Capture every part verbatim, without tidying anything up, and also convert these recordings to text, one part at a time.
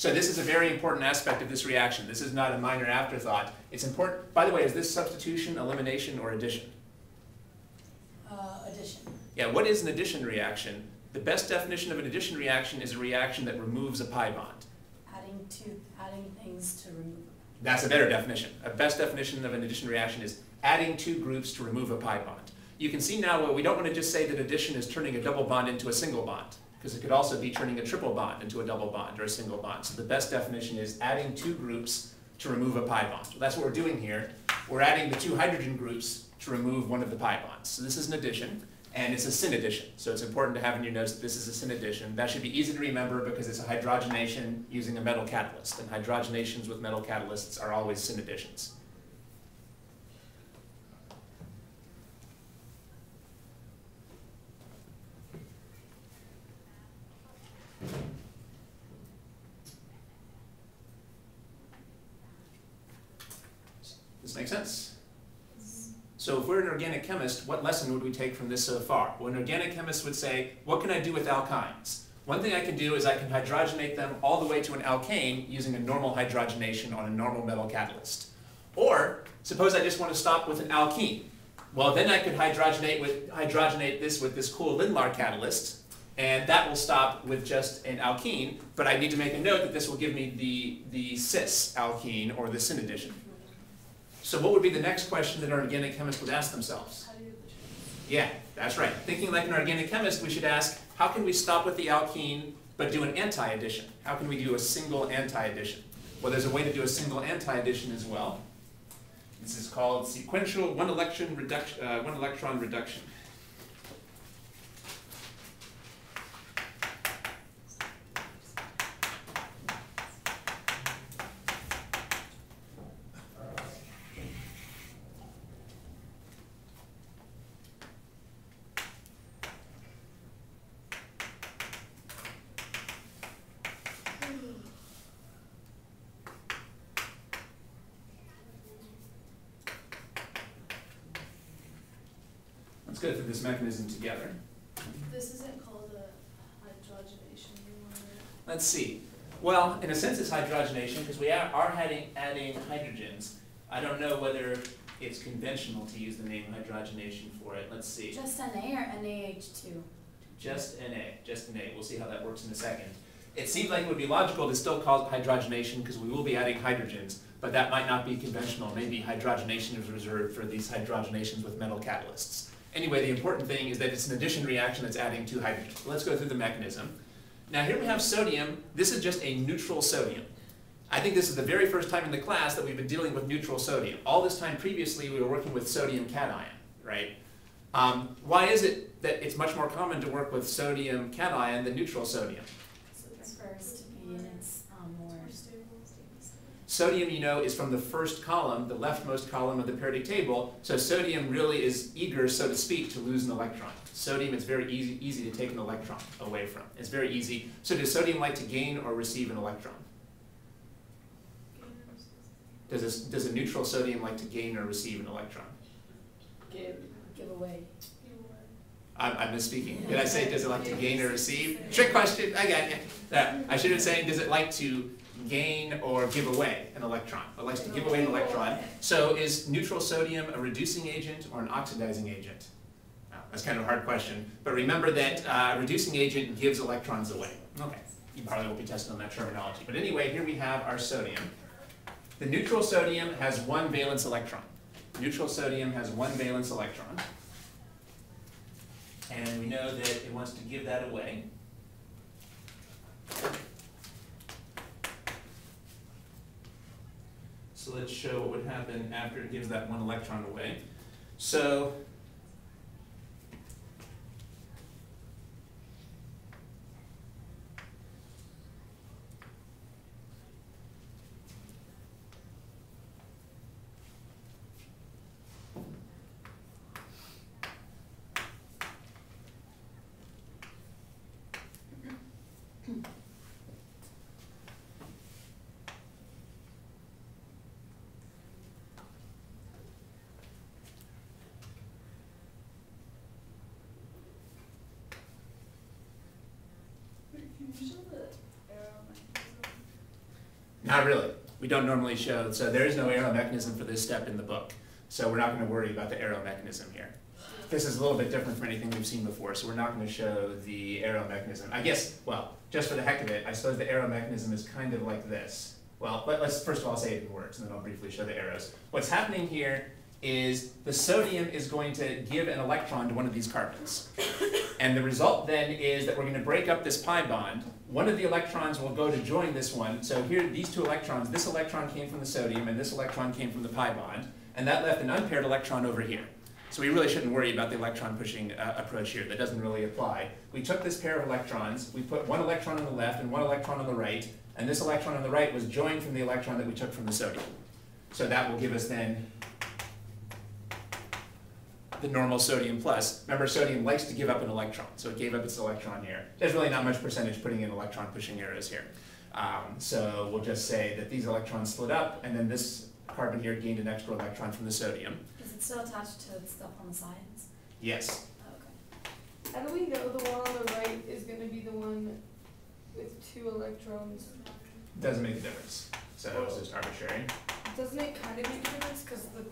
So this is a very important aspect of this reaction. This is not a minor afterthought. It's important. By the way, is this substitution, elimination, or addition? Uh, addition. Yeah, what is an addition reaction? The best definition of an addition reaction is a reaction that removes a pi bond. Adding to, adding things to remove. That's a better definition. A best definition of an addition reaction is adding two groups to remove a pi bond. You can see now well, we don't want to just say that addition is turning a double bond into a single bond, because it could also be turning a triple bond into a double bond or a single bond. So the best definition is adding two groups to remove a pi bond. Well, that's what we're doing here. We're adding the two hydrogen groups to remove one of the pi bonds. So this is an addition, and it's a syn addition. So it's important to have in your notes that this is a syn addition. That should be easy to remember because it's a hydrogenation using a metal catalyst, and hydrogenations with metal catalysts are always syn additions. Does this make sense? So if we're an organic chemist, what lesson would we take from this so far? Well, an organic chemist would say, what can I do with alkynes? One thing I can do is I can hydrogenate them all the way to an alkane using a normal hydrogenation on a normal metal catalyst. Or suppose I just want to stop with an alkene. Well, then I could hydrogenate, with, hydrogenate this with this cool Lindlar catalyst, and that will stop with just an alkene, but I need to make a note that this will give me the, the cis alkene or the syn addition. So what would be the next question that an organic chemist would ask themselves? How do you yeah, that's right. Thinking like an organic chemist, we should ask, how can we stop with the alkene but do an anti-addition? How can we do a single anti-addition? Well, there's a way to do a single anti-addition as well. This is called sequential one electron reduction. Uh, one electron reduction. Let's go through this mechanism together. This isn't called a hydrogenation anymore. Let's see. Well, in a sense it's hydrogenation because we are adding, adding hydrogens. I don't know whether it's conventional to use the name hydrogenation for it. Let's see. Just N A or N A H two? Just N A. Just N A. We'll see how that works in a second. It seems like it would be logical to still call it hydrogenation because we will be adding hydrogens, but that might not be conventional. Maybe hydrogenation is reserved for these hydrogenations with metal catalysts. Anyway, the important thing is that it's an addition reaction that's adding two hydrogens. So let's go through the mechanism. Now here we have sodium. This is just a neutral sodium. I think this is the very first time in the class that we've been dealing with neutral sodium. All this time previously we were working with sodium cation, right? Um, why is it that it's much more common to work with sodium cation than neutral sodium? So it's first units um, more stable. Sodium, you know, is from the first column, the leftmost column of the periodic table, so sodium really is eager, so to speak, to lose an electron. Sodium is very easy, easy to take an electron away from. It's very easy. So does sodium like to gain or receive an electron? Does a, does a neutral sodium like to gain or receive an electron? Give, give away. I'm, I'm misspeaking. Did I say does it like to gain or receive? Trick question, I got you. No, I should have said does it like to gain or give away an electron. It likes to give away an electron. So is neutral sodium a reducing agent or an oxidizing agent? Oh, that's kind of a hard question. But remember that uh, a reducing agent gives electrons away. Okay, you probably won't be tested on that terminology. But anyway, here we have our sodium. The neutral sodium has one valence electron. Neutral sodium has one valence electron. And we know that it wants to give that away. So let's show what would happen after it gives that one electron away. So Not really. We don't normally show, so there is no aero mechanism for this step in the book. So we're not going to worry about the aero mechanism here. This is a little bit different from anything we've seen before, so we're not going to show the aero mechanism. I guess, well, just for the heck of it, I suppose the aero mechanism is kind of like this. Well, but let's first of all say it in words, and then I'll briefly show the arrows. What's happening here is the sodium is going to give an electron to one of these carbons. And the result then is that we're going to break up this pi bond. One of the electrons will go to join this one. So here, these two electrons, this electron came from the sodium, and this electron came from the pi bond. And that left an unpaired electron over here. So we really shouldn't worry about the electron pushing uh, approach here. That doesn't really apply. We took this pair of electrons. We put one electron on the left and one electron on the right. And this electron on the right was joined from the electron that we took from the sodium. So that will give us then the normal sodium plus. Remember, sodium likes to give up an electron, so it gave up its electron here. There's really not much percentage putting in electron pushing arrows here. Um, so we'll just say that these electrons split up, and then this carbon here gained an extra electron from the sodium. Is it still attached to stuff on the sides? Yes. Okay. How do we know the one on the right is going to be the one with two electrons? Doesn't make a difference, so it's just arbitrary. Doesn't it kind of make a difference because the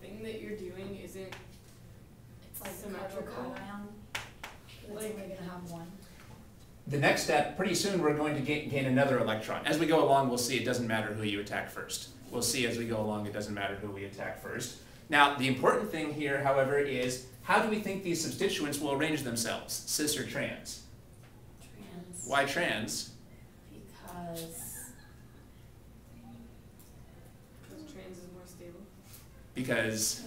thing that you're doing isn't like symmetrical? Like, like, we're gonna have one. The next step, pretty soon we're going to gain, gain another electron. As we go along, we'll see it doesn't matter who you attack first. We'll see as we go along it doesn't matter who we attack first. Now, the important thing here, however, is how do we think these substituents will arrange themselves, cis or trans? Trans. Why trans? Because... because trans is more stable. Because...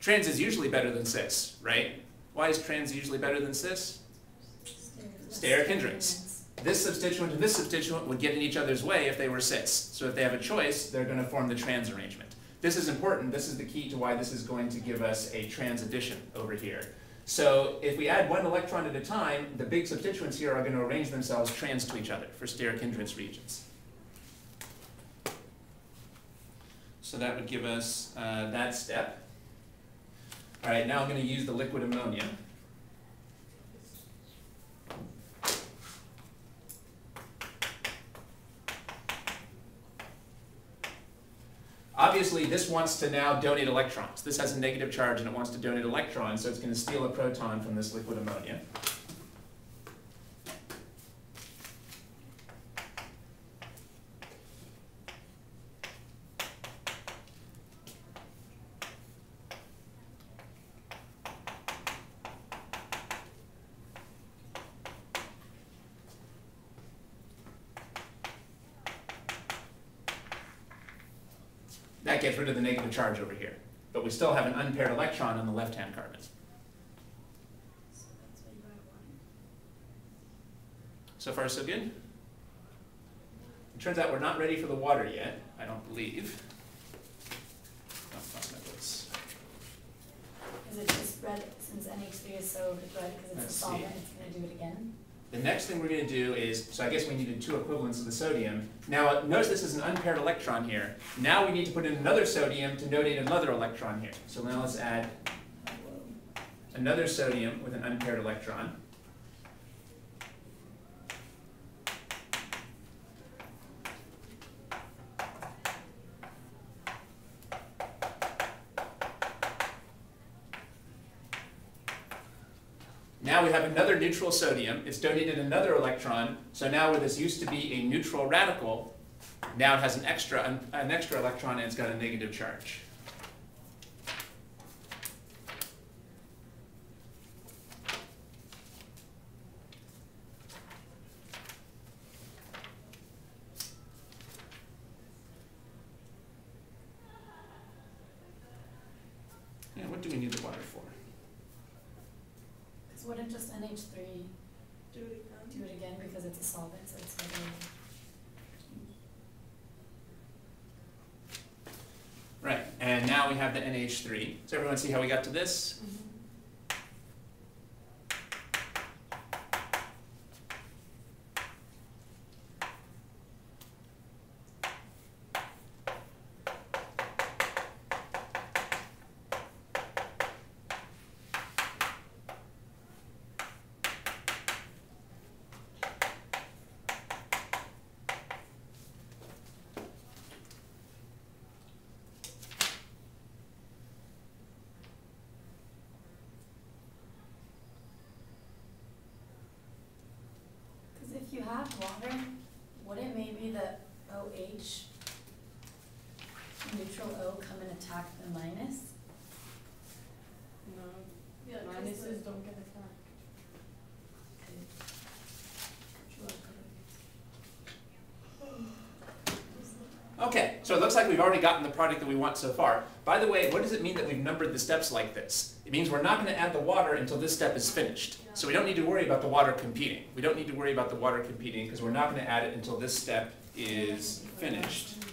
trans is usually better than cis, right? Why is trans usually better than cis? Steric hindrance. This substituent and this substituent would get in each other's way if they were cis. So if they have a choice, they're going to form the trans arrangement. This is important. This is the key to why this is going to give us a trans addition over here. So if we add one electron at a time, the big substituents here are going to arrange themselves trans to each other for steric hindrance regions. So that would give us uh, that step. All right, now I'm going to use the liquid ammonia. Obviously, this wants to now donate electrons. This has a negative charge, and it wants to donate electrons, so it's going to steal a proton from this liquid ammonia. That gets rid of the negative charge over here. But we still have an unpaired electron on the left-hand carbon. So far, so good? It turns out we're not ready for the water yet, I don't believe. Oh, that's my voice. Is it just red, since N H three is so red because it's Let's a solvent, it's going to do it again? The next thing we're going to do is, so I guess we needed two equivalents of the sodium. Now, notice this is an unpaired electron here. Now we need to put in another sodium to donate another electron here. So now let's add another sodium with an unpaired electron. Now we have another neutral sodium. It's donated another electron. So now where this used to be a neutral radical, now it has an extra, an, an extra electron, and it's got a negative charge. Yeah, what do we need the water for? Wouldn't just N H three do it, do it again because it's a solvent, so it's regular. Right, and now we have the N H three. Does everyone see how we got to this? Mm-hmm. not water, wouldn't maybe the OH, neutral O, come and attack the minus? No. Yeah, minuses don't get attacked. Okay, so it looks like we've already gotten the product that we want so far. By the way, what does it mean that we've numbered the steps like this? It means we're not going to add the water until this step is finished. So we don't need to worry about the water competing. We don't need to worry about the water competing because we're not going to add it until this step is finished.